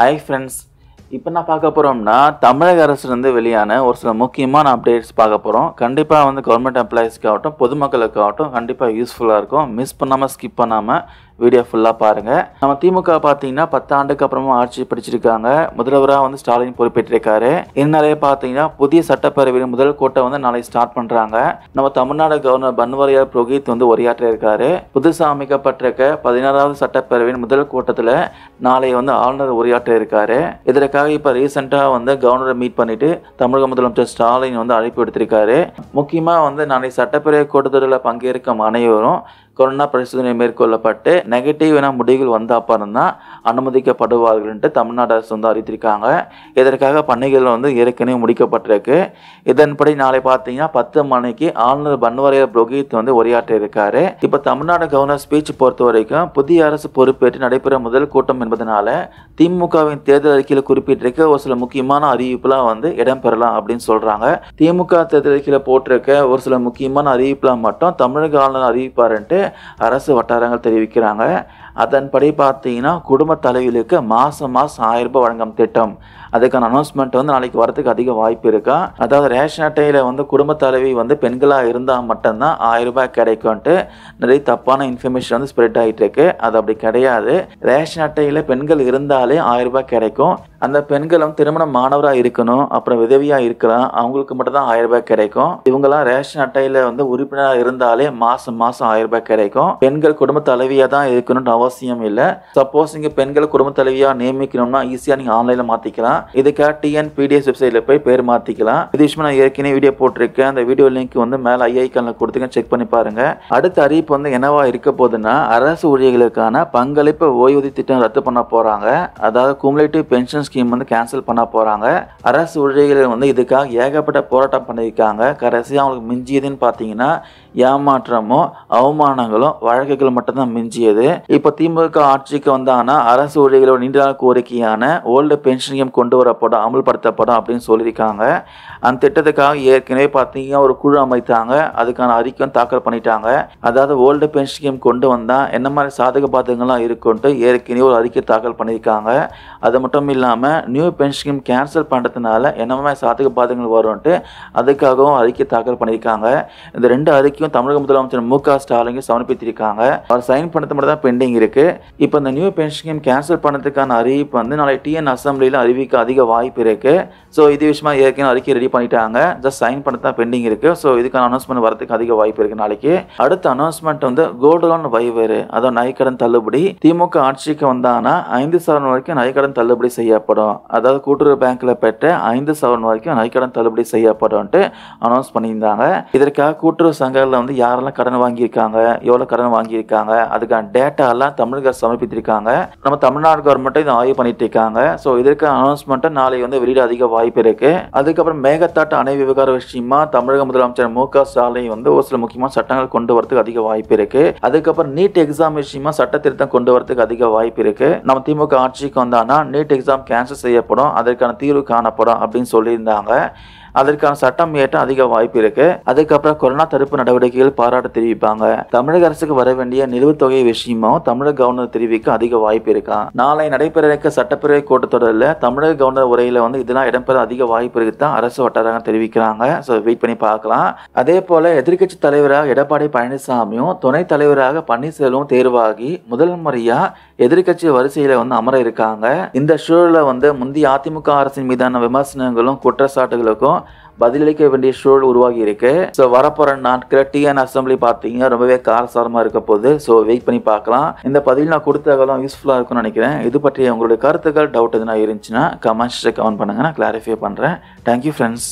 Hi friends, இப்போ நான் பார்க்க போறோம்னா தமிழக அரசுல இருந்து வெளியான ஒரு சில முக்கியமான அப்டேட்ஸ் பார்க்க போறோம். கண்டிப்பா வந்து கவர்மெண்ட் எம்ப்ளாயிஸ்க்கு ஆகட்டும் பொதுமக்களுக்கு ஆகட்டும் கண்டிப்பா யூஸ்ஃபுல்லா இருக்கும். மிஸ் பண்ணாம ஸ்கிப் பண்ணாம வீடியோ ஃபுல்லா பாருங்க. நம்ம திமுக பாத்தீங்கன்னா 10 ஆண்டுக்கு அப்புறமா ஆட்சி பிடிச்சிருக்காங்க. முதல்வரா வந்து ஸ்டாலின் பொறுப்பேற்றிருக்காரு. இந்நிலையில பாத்தீங்கன்னா புதிய சட்டப்பேரவையின் முதல் கூட்டம் வந்து நாளை ஸ்டார்ட் பண்றாங்க. நம்ம தமிழ்நாடு கவர்னர் பன்வாரிலால் புரோஹித் வந்து உரையாற்ற இருக்காரு. புதுசாக அமைக்கப்பட்டிருக்க 16வது சட்டப்பேரவையின் முதல் கூட்டத்துல நாளை வந்து ஆளுநர் உரையாற்ற இருக்காரு. இதற்காக இப்ப ரீசெண்டா வந்து கவர்னரை மீட் பண்ணிட்டு தமிழக முதலமைச்சர் ஸ்டாலின் வந்து அழைப்பு எடுத்திருக்காரு. முக்கியமா வந்து நாளை சட்டப்பேரவை கூட்டத்தொடரில் பங்கேற்கும் அனைவரும் கொரோனா பரிசோதனை மேற்கொள்ளப்பட்டு நெகட்டிவ் என முடிவுகள் வந்த அப்புறம் தான் அனுமதிக்கப்படுவார்கள்ன்ட்டு தமிழ்நாடு அரசு வந்து அறிவித்திருக்காங்க. இதற்காக பணிகள் வந்து ஏற்கனவே முடிக்கப்பட்டிருக்கு. இதன்படி நாளை பார்த்தீங்கன்னா 10 மணிக்கு ஆளுநர் பன்வாரிலால் புரோஹித் வந்து உரையாற்ற இருக்காரு. இப்போ தமிழ்நாடு கவர்னர் ஸ்பீச் பொறுத்த வரைக்கும் புதிய அரசு பொறுப்பேற்று நடைபெறும் முதல் கூட்டம் என்பதனால திமுகவின் தேர்தல் அறிக்கையில் குறிப்பிட்டிருக்க ஒரு சில முக்கியமான அறிவிப்புலாம் வந்து இடம்பெறலாம் அப்படின்னு சொல்றாங்க. திமுக தேர்தல் அறிக்கையில் போட்டிருக்க ஒரு சில முக்கியமான அறிவிப்புலாம் மட்டும் தமிழக ஆளுநர் அறிவிப்பாருன்ட்டு அரசு வட்டாரங்கள் தெரிவிக்கிறாங்க. அதன்படி பார்த்தீங்கன்னா குடும்ப தலைவிகளுக்கு மாசம் 1000 ரூபாய் வழங்கும் திட்டம், அதுக்கான அனௌன்ஸ்மெண்ட் வந்து நாளைக்கு வரத்துக்கு அதிக வாய்ப்பு இருக்கா. அதாவது ரேஷன் அட்டையில் வந்து குடும்ப தலைவி வந்து பெண்களாக இருந்தால் மட்டும்தான் 1000 ரூபாய் கிடைக்கும்ட்டு நிறைய தப்பான இன்ஃபர்மேஷன் வந்து ஸ்ப்ரெட் ஆகிட்டு இருக்கு. அது அப்படி கிடையாது. ரேஷன் அட்டையில் பெண்கள் இருந்தாலே 1000 ரூபாய் கிடைக்கும். அந்த பெண்களும் திருமணம் மாணவராக இருக்கணும், அப்புறம் விதவியாக இருக்கலாம், அவங்களுக்கு மட்டும்தான் 1000 ரூபாய் கிடைக்கும். இவங்களாம் ரேஷன் அட்டையில் வந்து உறுப்பினராக இருந்தாலே மாசம் 1000 ரூபாய் கிடைக்கும். பெண்கள் குடும்ப தலைவியாக தான் இருக்கணும்னு அவசியம் இல்லை. சப்போஸ் நீங்கள் பெண்களை குடும்ப தலைவியாக நியமிக்கணும்னா ஈஸியாக நீங்கள் ஆன்லைனில் மாற்றிக்கலாம். இதுக்காக TNPDS வெப்சைட்டில் போய் பேர் மாற்றிக்கலாம். இது விஷயமா நான் ஏற்கனவே வீடியோ போட்டிருக்கேன். அந்த வீடியோ லிங்க் வந்து மேலே ஐகானில் கொடுத்துக்க, செக் பண்ணி பாருங்க. அடுத்த அறிவிப்பு வந்து என்னவா இருக்க போகுதுன்னா அரசு ஊழியர்களுக்கான பங்களிப்பு ஓய்வூதிய திட்டம் ரத்து பண்ண போகிறாங்க. அதாவது குமுலேட்டிவ் பென்ஷன் ஸ்கீம் வந்து கேன்சல் பண்ண போறாங்க. அரசு ஊழியர்கள் வந்து இதுக்காக ஏகப்பட்ட போராட்டம் பண்ணியிருக்காங்க. கடைசியாக அவங்களுக்கு மிஞ்சியதுன்னு பார்த்தீங்கன்னா ஏமாற்றமும் அவமானங்களும் வழக்குகள் மட்டும்தான் மிஞ்சியது. இப்போ திமுக ஆட்சிக்கு வந்தாங்கன்னா அரசு ஊழியர்களோட நீண்ட நாள் கோரிக்கையான ஓல்டு பென்ஷன் ஸ்கீம் கொண்டு வரப்படும், அமல்படுத்தப்படும் அப்படின்னு சொல்லியிருக்காங்க. அந்த திட்டத்துக்காக ஏற்கனவே பார்த்தீங்கன்னா ஒரு குழு அமைத்தாங்க. அதுக்கான அறிக்கையும் தாக்கல் பண்ணிட்டாங்க. அதாவது ஓல்டு பென்ஷன் ஸ்கீம் கொண்டு வந்தால் என்ன மாதிரி சாதக பாதகங்கள்லாம் இருக்குன்ட்டு ஏற்கனவே ஒரு அறிக்கை தாக்கல் பண்ணியிருக்காங்க. அது மட்டும் இல்லாமல் நியூ பென்ஷன் ஸ்கீம் கேன்சல் பண்ணுறதுனால என்ன மாதிரி சாதக பாதகங்கள் வரும்ன்ட்டு அதுக்காகவும் அறிக்கை தாக்கல் பண்ணியிருக்காங்க. இந்த ரெண்டு அறிக்கையும் தமிழக முதலமைச்சர் மு.க.ஸ்டாலின் சமர்ப்பித்திருக்காங்க. அவர் சைன் பண்ணது மட்டும் தான் பெண்டிங் இருக்கு. இப்போ இந்த நியூ பென்ஷன் ஸ்கீம் கேன்சல் பண்ணதுக்கான அறிவிப்பு வந்து நாளை TN அசம்பிளியில் அறிவிக்க அதிக வாய்ப்பு இருக்கு. ஸோ இது விஷயமா ஏற்கனவே அறிக்கை ரெடி பண்ணிட்டாங்க. ஜஸ்ட் சைன் பண்ணது தான் பெண்டிங் இருக்கு. ஸோ இதுக்கான அனௌன்ஸ்மெண்ட் வரதுக்கு அதிக வாய்ப்பு இருக்கு நாளைக்கு. அடுத்த அனௌன்ஸ்மெண்ட் வந்து கோல்டு லோன் வைவேறு, அதாவது நகைக்கடன் தள்ளுபடி. திமுக ஆட்சிக்கு வந்தாங்கன்னா 5 சவரன் வரைக்கும் நகைக்கடன் தள்ளுபடி செய்யப்படும். அதாவது கூட்டுறவு பேங்க்ல பெற்ற 5 சவரன் வரைக்கும் நகைக்கடன் தள்ளுபடி செய்யப்படும் அனௌன்ஸ் பண்ணியிருந்தாங்க. இதற்காக கூட்டுறவு சங்கங்கள் வந்து யாரெல்லாம் கடன் வாங்கியிருக்காங்க, எவ்வளவு கடன் வாங்கியிருக்காங்க, அதுக்கான டேட்டா எல்லாம் தமிழக அரசு சமர்ப்பித்திருக்காங்க. நம்ம தமிழ்நாடு கவர்மெண்ட்டும் இதை ஆய்வு பண்ணிட்டு இருக்காங்க. ஸோ இதற்கான அனௌன்ஸ்மெண்ட்டை நாளை வந்து வெளியிட அதிக வாய்ப்பு இருக்கு. அதுக்கப்புறம் மேகதாட்டு அணை விவகார விஷயமா தமிழக முதலமைச்சர் மு.க.ஸ்டாலின் வந்து ஒரு சில முக்கியமான சட்டங்கள் கொண்டு வரதுக்கு அதிக வாய்ப்பு இருக்கு. அதுக்கப்புறம் நீட் எக்ஸாம் விஷயமா சட்ட திருத்தம் கொண்டு வரதுக்கு அதிக வாய்ப்பு இருக்கு. நம்ம திமுக ஆட்சிக்கு வந்தாங்கன்னா நீட் எக்ஸாம் கேன்சல் செய்யப்படும், அதற்கான தீர்வு காணப்படும் அப்படின்னு சொல்லியிருந்தாங்க. அதற்கான சட்டம் ஏற்ற அதிக வாய்ப்பு இருக்கு. அதுக்கப்புறம் கொரோனா தடுப்பு நடவடிக்கைகள் பாராட்டு தெரிவிப்பாங்க. தமிழக அரசுக்கு வர வேண்டிய நிலுவைத் தொகை விஷயமும் தமிழக கவர்னர் தெரிவிக்க அதிக வாய்ப்பு இருக்கா. நாளை நடைபெற இருக்க சட்டப்பேரவை கூட்டத்தொடரில் தமிழக கவர்னர் உரையில வந்து இதெல்லாம் இடம்பெற அதிக வாய்ப்பு இருக்கு தான் அரசு வட்டாரங்கள் தெரிவிக்கிறாங்க. ஸோ வெயிட் பண்ணி பார்க்கலாம். அதே போல எதிர்கட்சி தலைவராக எடப்பாடி பழனிசாமியும் துணைத் தலைவராக பன்னீர்செல்வமும் தேர்வாகி முதல் முறையா எதிர்கட்சி வரிசையில வந்து அமர இருக்காங்க. இந்த சூழல வந்து முந்தைய அதிமுக அரசின் மீதான விமர்சனங்களும் குற்றச்சாட்டுகளுக்கும் பதிலளிக்க வேண்டிய சூழல் உருவாகி இருக்கு. ஸோ வரப்போற நாட்கள் TN அசம்பிளி பார்த்தீங்கன்னா ரொம்பவே காரசாரமா இருக்க போகுது. ஸோ வெயிட் பண்ணி பார்க்கலாம். இந்த பதில் நான் கொடுத்ததெல்லாம் யூஸ்ஃபுல்லா இருக்கும்னு நினைக்கிறேன். இது பற்றிய உங்களுடைய கருத்துக்கள், டவுட் எதுனா இருந்துச்சுன்னா கமெண்ட்ஸ் கமெண்ட் பண்ணுங்க, நான் கிளாரிஃபை பண்றேன். Thank you friends.